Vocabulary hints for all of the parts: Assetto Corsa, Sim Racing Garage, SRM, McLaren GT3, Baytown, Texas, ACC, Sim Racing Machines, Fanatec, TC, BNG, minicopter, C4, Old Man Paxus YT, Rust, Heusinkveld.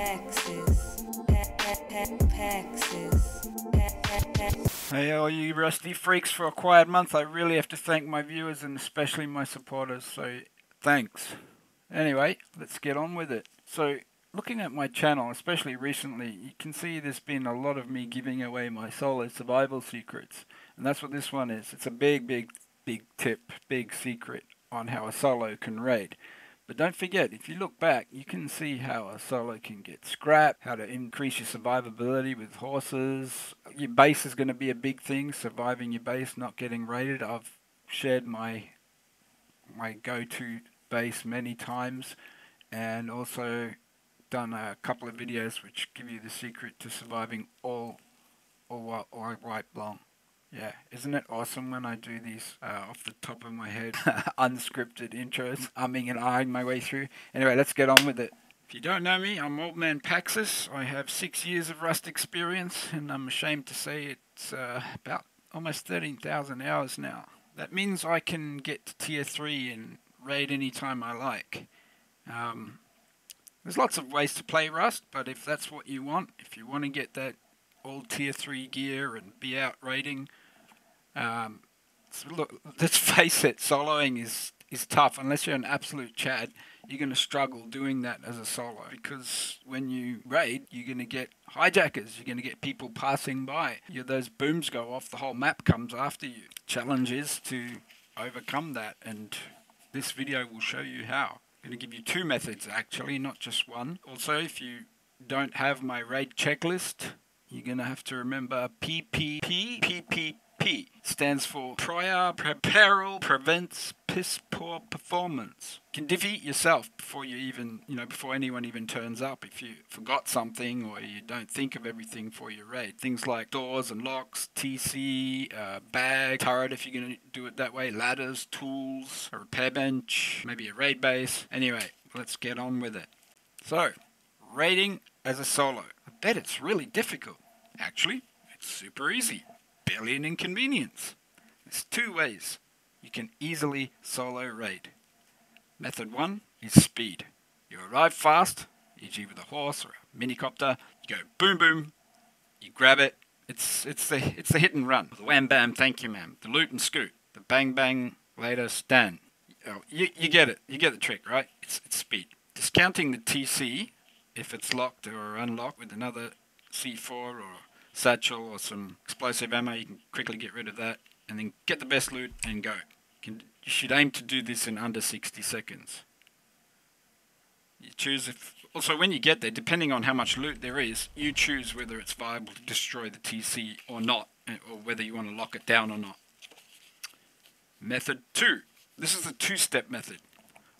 Paxus. Hey all you Rusty freaks, for a quiet month I really have to thank my viewers and especially my supporters, so thanks. Anyway, let's get on with it. So, looking at my channel, especially recently, you can see there's been a lot of me giving away my solo survival secrets. And that's what this one is. It's a big tip, big secret on how a solo can raid. But don't forget, if you look back, you can see how a solo can get scrapped, how to increase your survivability with horses. Your base is going to be a big thing, surviving your base, not getting raided. I've shared my go-to base many times, and also done a couple of videos which give you the secret to surviving all right long. Yeah, isn't it awesome when I do these off the top of my head unscripted intros, umming and ahhing my way through? Anyway, let's get on with it. If you don't know me, I'm Old Man Paxus. I have 6 years of Rust experience, and I'm ashamed to say it's about almost 13,000 hours now. That means I can get to tier 3 and raid any time I like. There's lots of ways to play Rust, but if that's what you want, if you want to get that all tier 3 gear and be out raiding, look, let's face it, soloing is tough. Unless you're an absolute Chad, you're going to struggle doing that as a solo, because when you raid, you're going to get hijackers, you're going to get people passing by. Those booms go off, the whole map comes after you. Challenge is to overcome that, and this video will show you how. I'm going to give you two methods actually, not just one. Also, if you don't have my raid checklist, you're going to have to remember PPP. PPP stands for prior, peril, prevents, piss poor performance. You can divvy it yourself before you even, before anyone even turns up. If you forgot something or you don't think of everything for your raid, things like doors and locks, TC, bag, turret if you're going to do it that way, ladders, tools, a repair bench, maybe a raid base. Anyway, let's get on with it. So, raiding as a solo. Bet it's really difficult. Actually, it's super easy. Barely an inconvenience. There's two ways you can easily solo raid. Method one is speed. You arrive fast, e.g. with a horse or a minicopter. You go boom boom. You grab it. It's the hit and run. The wham bam, thank you ma'am. The loot and scoot. The bang bang, later stand. You get it. You get the trick, right? It's speed. Discounting the TC, if it's locked or unlocked, with another C4 or satchel or some explosive ammo, you can quickly get rid of that and then get the best loot and go. You should aim to do this in under 60 seconds. You choose if... Also, when you get there, depending on how much loot there is, you choose whether it's viable to destroy the TC or not, or whether you want to lock it down or not. Method 2. This is the two-step method.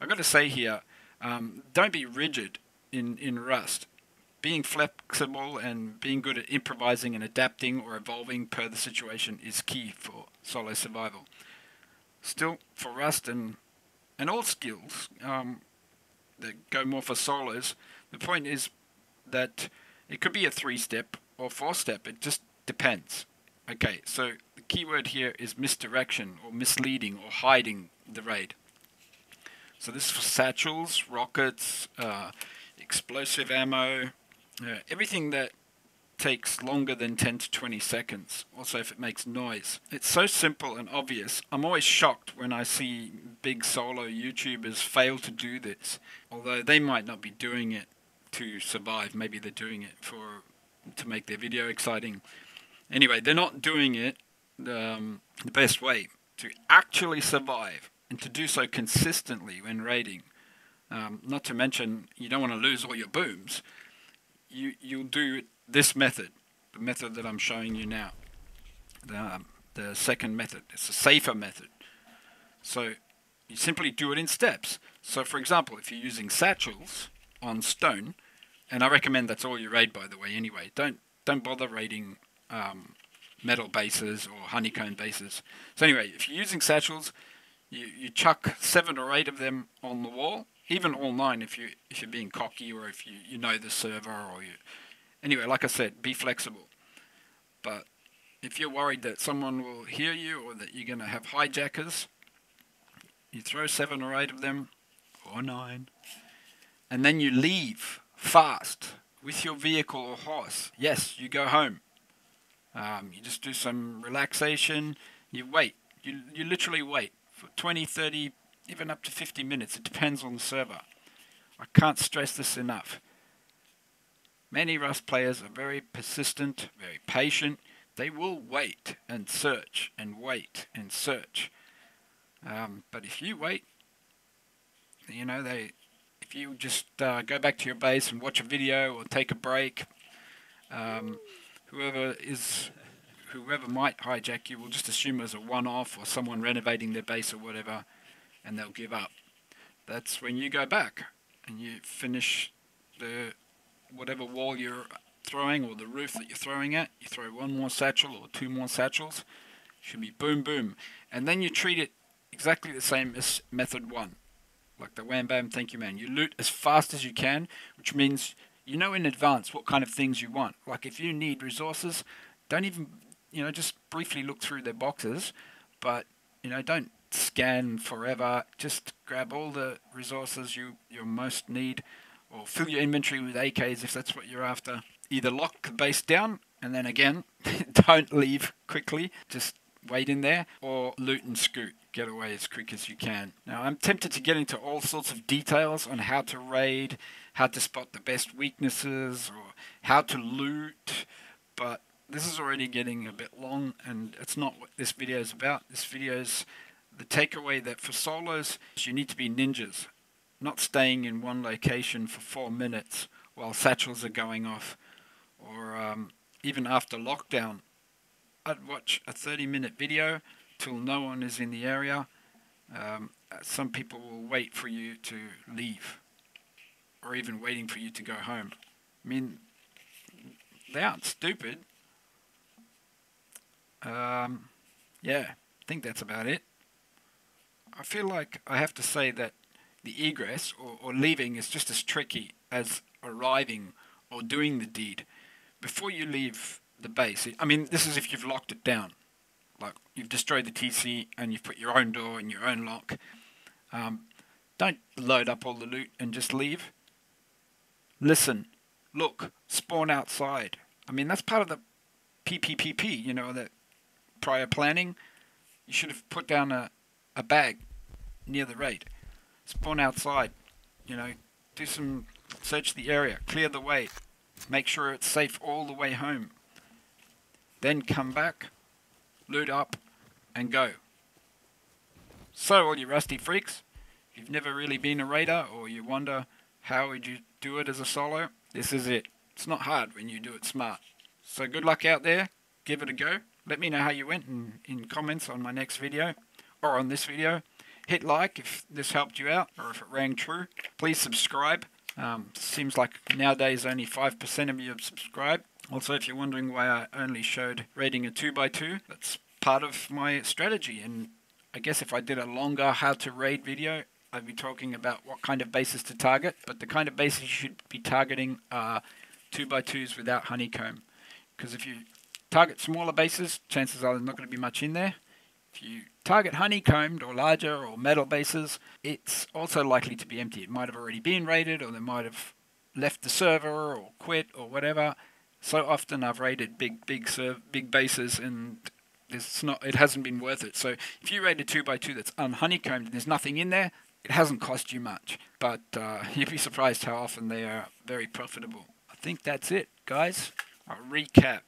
I've got to say here, don't be rigid in Rust. Being flexible and being good at improvising and adapting or evolving per the situation is key for solo survival. Still, for Rust and all skills that go more for solos, the point is that it could be a 3-step or 4-step. It just depends. Okay, so the key word here is misdirection or misleading or hiding the raid. So this is for satchels, rockets, explosive ammo, everything that takes longer than 10 to 20 seconds, also if it makes noise. It's so simple and obvious. I'm always shocked when I see big solo YouTubers fail to do this, although they might not be doing it to survive. Maybe they're doing it to make their video exciting. Anyway, they're not doing it the best way to actually survive, and to do so consistently when raiding. Not to mention, you don't want to lose all your booms. You'll do this method, the method that I'm showing you now. The second method. It's a safer method. So you simply do it in steps. So for example, if you're using satchels on stone, and I recommend that's all you raid, by the way, anyway. Don't bother raiding metal bases or honeycomb bases. So anyway, if you're using satchels, you chuck 7 or 8 of them on the wall, even all 9 if you're being cocky, or if you know the server, or you... Anyway, like I said, be flexible. But if you're worried that someone will hear you or that you're going to have hijackers, you throw 7 or 8 of them, or 9, and then you leave fast with your vehicle or horse, yes, you go home. You just do some relaxation, you wait. You literally wait for 20, 30, even up to 50 minutes. It depends on the server. I can't stress this enough. Many Rust players are very persistent, very patient. They will wait and search and wait and search. But if you wait, you know, if you just go back to your base and watch a video or take a break, whoever might hijack you will just assume it was a one-off or someone renovating their base or whatever, and they'll give up. That's when you go back and you finish the whatever wall you're throwing or the roof that you're throwing at. You throw one more satchel or two more satchels. Should be boom, boom. And then you treat it exactly the same as method one. Like the wham, bam, thank you, man. You loot as fast as you can, which means you know in advance what kind of things you want. Like if you need resources, don't even, you know, just briefly look through their boxes, but, you know, don't scan forever. Just grab all the resources you most need, or fill your inventory with AKs if that's what you're after. Either lock the base down, and then again, don't leave quickly. Just wait in there, or loot and scoot. Get away as quick as you can. Now, I'm tempted to get into all sorts of details on how to raid, how to spot the best weaknesses, or how to loot, but this is already getting a bit long, and it's not what this video is about. This video is the takeaway that for solos, you need to be ninjas, not staying in one location for 4 minutes while satchels are going off, or even after lockdown. I'd watch a 30-minute video till no one is in the area. Some people will wait for you to leave, or even waiting for you to go home. I mean, they aren't stupid. Yeah, I think that's about it. I feel like I have to say that the egress or leaving is just as tricky as arriving or doing the deed. Before you leave the base, I mean, this is if you've locked it down. Like, you've destroyed the TC and you've put your own door and your own lock. Don't load up all the loot and just leave. Listen, look, spawn outside. I mean, that's part of the PPPP, you know, that prior planning. You should have put down a bag near the raid. Spawn outside, you know, do some, search the area, clear the way, make sure it's safe all the way home. Then come back, loot up, and go. So all you rusty freaks, if you've never really been a raider, or you wonder how would you do it as a solo, this is it. It's not hard when you do it smart. So good luck out there, give it a go. Let me know how you went in comments on my next video, or on this video. Hit like if this helped you out, or if it rang true. Please subscribe. Seems like nowadays only 5% of you have subscribed. Also, if you're wondering why I only showed raiding a 2x2, that's part of my strategy. And I guess if I did a longer how to raid video, I'd be talking about what kind of bases to target. But the kind of bases you should be targeting are 2x2s without honeycomb. Because if you target smaller bases, chances are there's not going to be much in there. If you target honeycombed or larger or metal bases, it's also likely to be empty. It might have already been raided, or they might have left the server or quit or whatever. So often I've raided big bases and it hasn't been worth it. So if you raid a 2x2 that's unhoneycombed and there's nothing in there, it hasn't cost you much. But you'd be surprised how often they are very profitable. I think that's it, guys. I'll recap.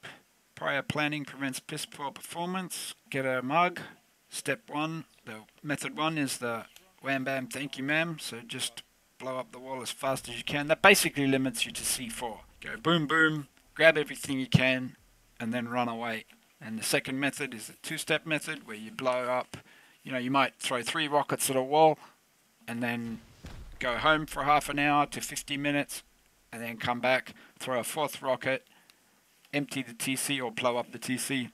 Prior planning prevents piss poor performance. Get a mug. Step one, the method one is the wham bam thank you ma'am. So just blow up the wall as fast as you can. That basically limits you to C4. Go boom boom, grab everything you can, and then run away. And the second method is the two-step method, where you blow up, you know, you might throw 3 rockets at a wall and then go home for half an hour to 50 minutes and then come back, throw a 4th rocket, empty the TC or blow up the TC,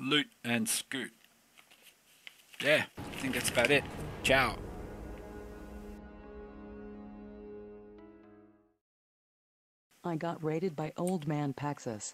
loot and scoot. Yeah, I think that's about it. Ciao. I got raided by Old Man Paxus.